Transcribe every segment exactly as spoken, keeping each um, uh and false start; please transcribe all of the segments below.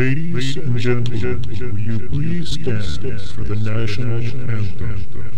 Ladies and gentlemen, will you please stand for the national anthem?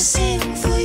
sing for you.